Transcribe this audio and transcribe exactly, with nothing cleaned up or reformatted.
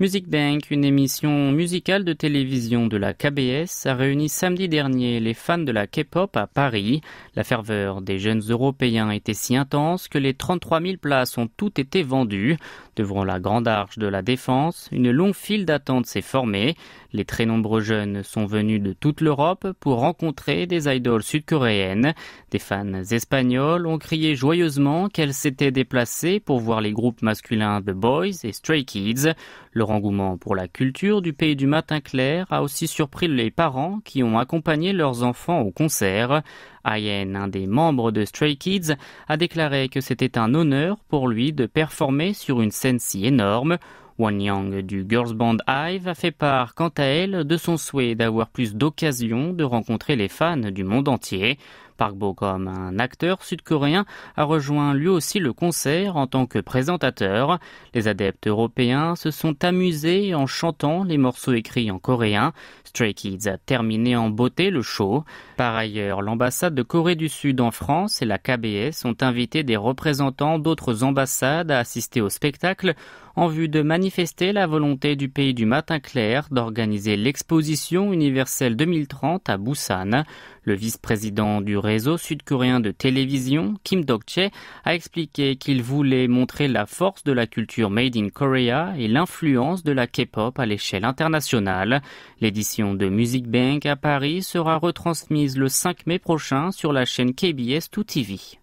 Music Bank, une émission musicale de télévision de la K B S, a réuni samedi dernier les fans de la K-pop à Paris. La ferveur des jeunes Européens était si intense que les trente-trois mille places ont toutes été vendues. Devant la grande arche de la Défense, une longue file d'attente s'est formée. Les très nombreux jeunes sont venus de toute l'Europe pour rencontrer des idoles sud-coréennes. Des fans espagnols ont crié joyeusement qu'elles s'étaient déplacées pour voir les groupes masculins The Boys et Stray Kids. Leur engouement pour la culture du pays du matin clair a aussi surpris les parents qui ont accompagné leurs enfants au concert. Ayen, un des membres de Stray Kids, a déclaré que c'était un honneur pour lui de performer sur une scène si énorme. Wonyoung du girls band I V E a fait part, quant à elle, de son souhait d'avoir plus d'occasions de rencontrer les fans du monde entier. Park Bo-gum, un acteur sud-coréen, a rejoint lui aussi le concert en tant que présentateur. Les adeptes européens se sont amusés en chantant les morceaux écrits en coréen. Stray Kids a terminé en beauté le show. Par ailleurs, l'ambassade de Corée du Sud en France et la K B S ont invité des représentants d'autres ambassades à assister au spectacle en vue de manifester la volonté du pays du matin clair d'organiser l'exposition universelle deux mille trente à Busan. Le vice-président du réseau sud-coréen de télévision, Kim Dok-che, a expliqué qu'il voulait montrer la force de la culture Made in Korea et l'influence de la K-pop à l'échelle internationale. L'édition de Music Bank à Paris sera retransmise le cinq mai prochain sur la chaîne K B S deux T V.